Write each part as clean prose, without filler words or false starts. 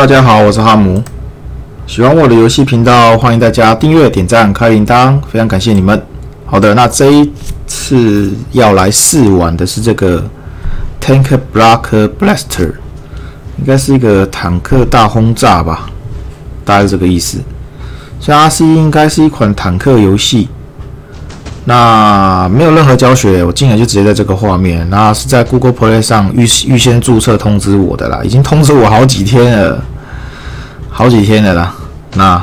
大家好，我是哈姆。喜欢我的游戏频道，欢迎大家订阅、点赞、开铃铛，非常感谢你们。好的，那这一次要来试玩的是这个 Tank Block Blaster， 应该是一个坦克大轰炸吧，大概是这个意思。所以它应该是一款坦克游戏。 那没有任何教学，我进来就直接在这个画面。那是在 Google Play 上预先注册通知我的啦，已经通知我好几天了啦。那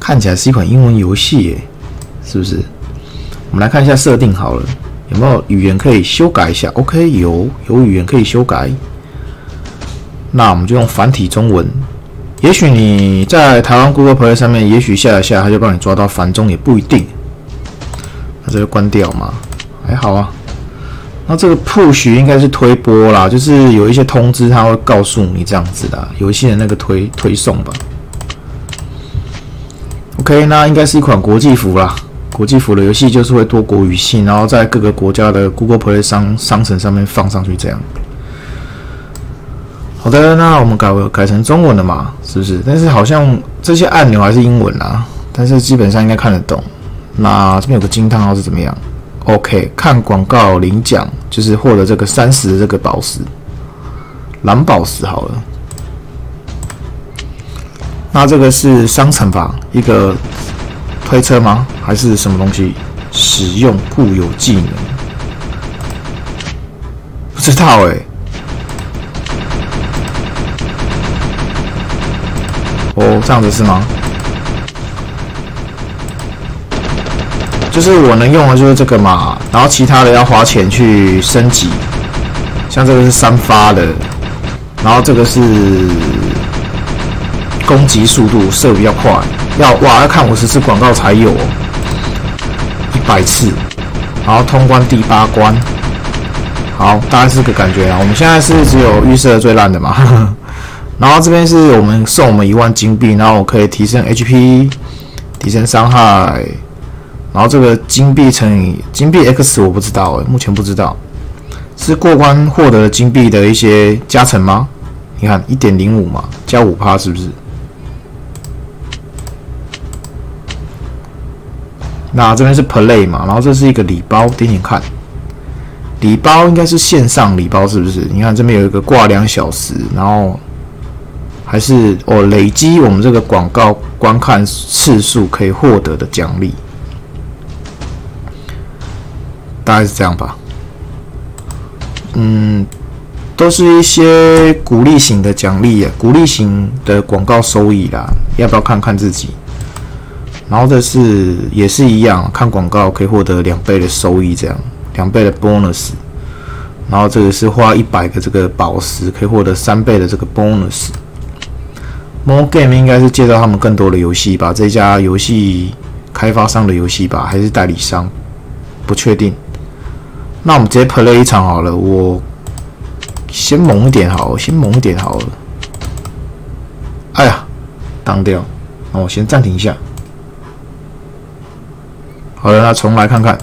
看起来是一款英文游戏耶，是不是？我们来看一下设定好了，有没有语言可以修改一下 ？OK， 有语言可以修改。那我们就用繁体中文。也许你在台湾 Google Play 上面，也许下一下它就帮你抓到繁中，也不一定。 这就关掉嘛，还好啊。那这个 push 应该是推播啦，就是有一些通知它会告诉你这样子的，有一些人那个推送吧。OK， 那应该是一款国际服啦，国际服的游戏就是会多国语系，然后在各个国家的 Google Play 商城上面放上去这样。好的，那我们改成中文了嘛，是不是？但是好像这些按钮还是英文啦，但是基本上应该看得懂。 那这边有个惊叹号是怎么样 ？OK， 看广告领奖就是获得这个30的这个宝石，蓝宝石好了。那这个是商城吧？一个推车吗？还是什么东西？使用固有技能？不知道哎。哦，这样子是吗？ 就是我能用的就是这个嘛，然后其他的要花钱去升级，像这个是3发的，然后这个是攻击速度射比较快，要看50次广告才有100次，然后通关第8关，好，大概是这个感觉啊。我们现在是只有预设最烂的嘛，然后这边是我们送我们1万金币，然后我可以提升 HP， 提升伤害。 然后这个金币乘以金币 X 我不知道哎，目前不知道是过关获得金币的一些加成吗？你看 1.05 嘛，加5%是不是？那这边是 Play 嘛，然后这是一个礼包，点点看，礼包应该是线上礼包是不是？你看这边有一个挂2小时，然后还是哦累积我们这个广告观看次数可以获得的奖励。 大概是这样吧，嗯，都是一些鼓励型的奖励，鼓励型的广告收益啦，要不要看看自己？然后这是也是一样，看广告可以获得2倍的收益，这样2倍的 bonus。然后这个是花100个这个宝石可以获得3倍的这个 bonus。More Game 应该是介绍他们更多的游戏吧，这家游戏开发商的游戏吧，还是代理商？不确定。 那我们直接 play 一场好了，我先猛一点好了，哎呀，挡掉，那我先暂停一下。好了，那重来看看。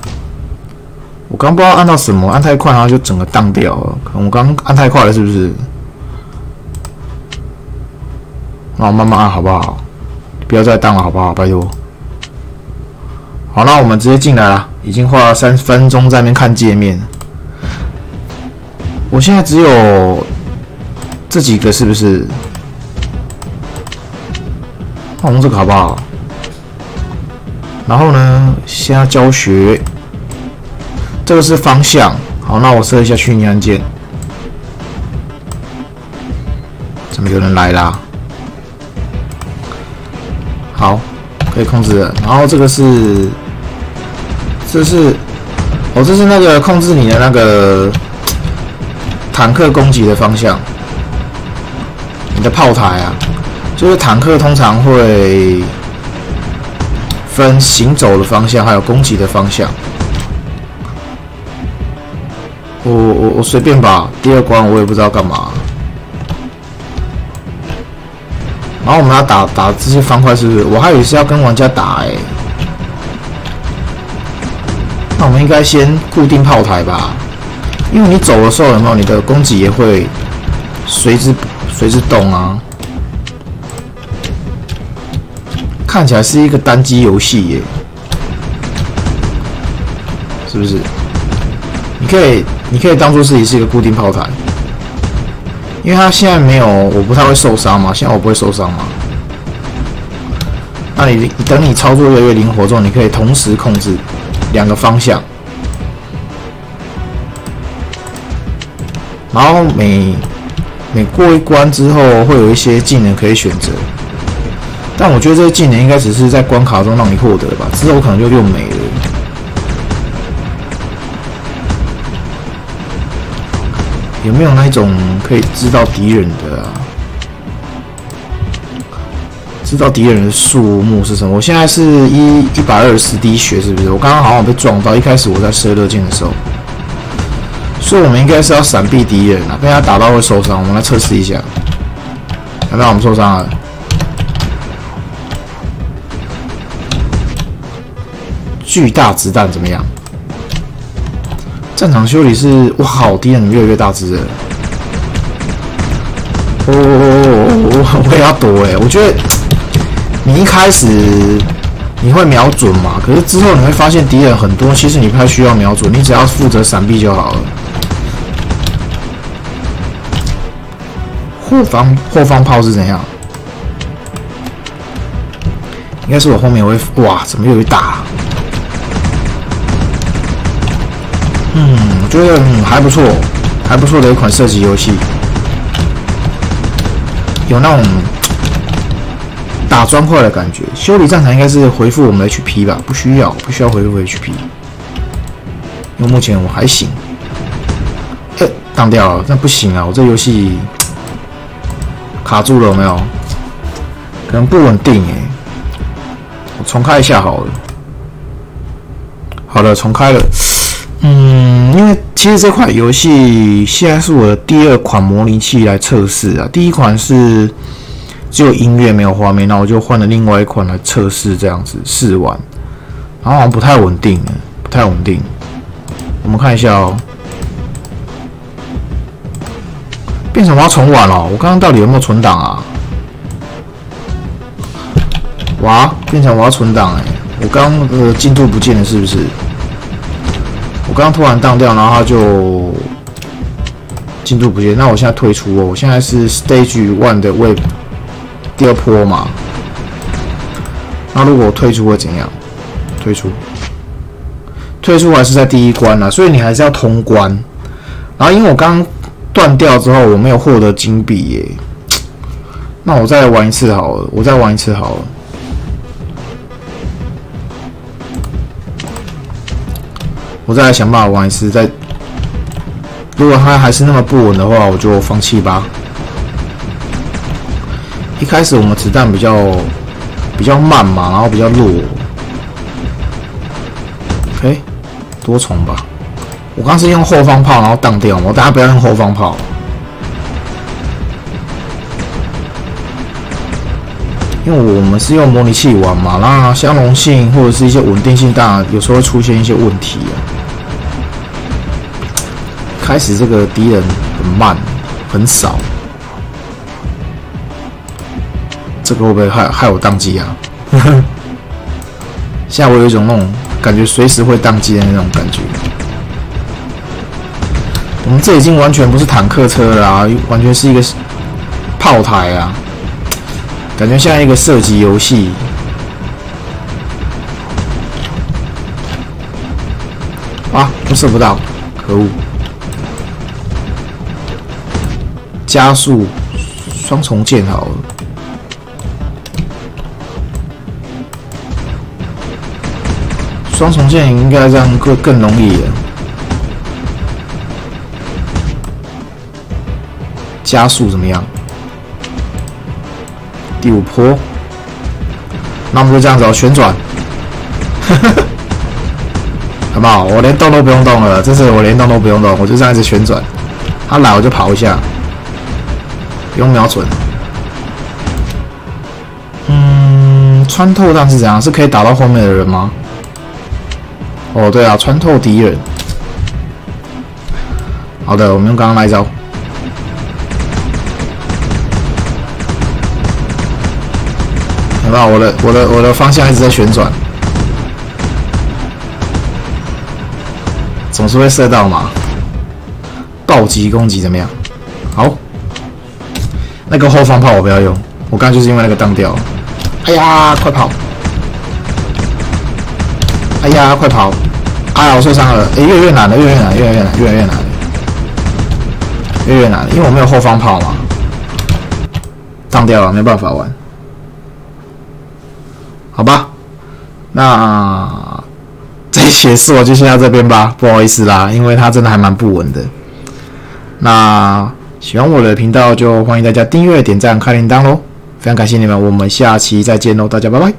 我刚不知道按到什么，按太快然后就整个挡掉了，可能我刚按太快了是不是？那我慢慢按好不好？不要再挡了好不好？拜托。好，那我们直接进来啦。 已经花了3分钟在那边看界面，我现在只有这几个是不是？那我们这个好不好？然后呢，现在教学，这个是方向。好，那我设一下虚拟按键。怎么有人来啦？好，可以控制了。然后这个是。 这是那个控制你的那个坦克攻击的方向，你的炮台啊，就是坦克通常会分行走的方向，还有攻击的方向。我随便吧，第2关我也不知道干嘛。然后我们要打这些方块，是不是？我还以为是要跟玩家打哎。 那我们应该先固定炮台吧，因为你走的时候有没有你的攻击也会随之动啊？看起来是一个单机游戏耶，是不是？你可以当做自己是一个固定炮台，因为它现在没有，我不太会受伤嘛，现在我不会受伤嘛。那你等你操作越来越灵活之后，你可以同时控制两个方向，然后每过一关之后，会有一些技能可以选择。 但我觉得这些技能应该只是在关卡中让你获得吧，之后可能就又没了。有没有那种可以知道敌人的啊？知道敌人的数目是什么？我现在是120滴血，是不是？我刚刚好像被撞到，一开始我在射热箭的时候，所以我们应该是要闪避敌人啊，被他打到会受伤。我们来测试一下，要不然我们受伤了。 巨大子弹怎么样？战场修理是哇好敌人越来越大只了。我也要躲哎、欸！我觉得你一开始你会瞄准嘛，可是之后你会发现敌人很多，其实你不太需要瞄准，你只要负责闪避就好了。后方炮是怎样？应该是我后面会哇，怎么又一打、啊？ 我觉得还不错，还不错的一款射击游戏，有那种打砖块的感觉。修理战场应该是回复我们的 HP 吧？不需要回复 HP， 因为目前我还行。挡掉了，那不行啊！我这游戏卡住了，有没有？可能不稳定哎。我重开一下好了。好了，重开了。 因为其实这款游戏现在是我的第二款模拟器来测试啊，第一款是只有音乐没有画面，那我就换了另外一款来测试，这样子试玩，然后好像不太稳定，不太稳定。我们看一下哦，变成我要重玩哦，我刚刚到底有没有存档啊？哇，变成我要存档哎，我刚进度不见了是不是？ 我刚突然当掉，然后它就进度不见。那我现在退出哦，我现在是 Stage 1 的 Wave 第二波嘛。那如果我退出会怎样？退出还是在第一关啦，所以你还是要通关。然后因为我刚断掉之后，我没有获得金币耶。那我再玩一次好了，我再来想办法玩一次，如果它还是那么不稳的话，我就放弃吧。一开始我们子弹比较慢嘛，然后比较弱。OK， 多重吧。我刚是用后方炮，然后挡掉。我大家不要用后方炮，因为我们是用模拟器玩嘛，那相容性或者是一些稳定性，当然有时候会出现一些问题啊。 开始这个敌人很慢，很少，这个会不会害我宕机啊？现在我有一种那种感觉随时会宕机的那种感觉。我们这已经完全不是坦克车了啊，完全是一个炮台啊，感觉像一个射击游戏。 啊，都射不到，可恶！ 加速双重剑好了，双重剑应该这样更容易了。加速怎么样？第五波，那我们就这样子哦，旋转，好不好？我连动都不用动了，这次我连动都不用动，我就这样子旋转，他来我就跑一下。 不用瞄准，穿透弹是怎样？是可以打到后面的人吗？哦，对啊，穿透敌人。好的，我们用刚刚那一招。有没有？我的方向一直在旋转，总是会射到嘛。暴击攻击怎么样？好，那个后方炮我不要用，我刚刚就是因为那个当掉了。哎呀，快跑！哎呀，快跑！哎呀，我受伤了。哎，越来越难了，越来越难，越来越难，越来越难，越来越难，因为我没有后方炮嘛。 当掉了，没办法玩，好吧？那这一期我就先到这边吧，不好意思啦，因为它真的还蛮不稳的。那喜欢我的频道就欢迎大家订阅、点赞、开铃铛喽，非常感谢你们，我们下期再见喽，大家拜拜。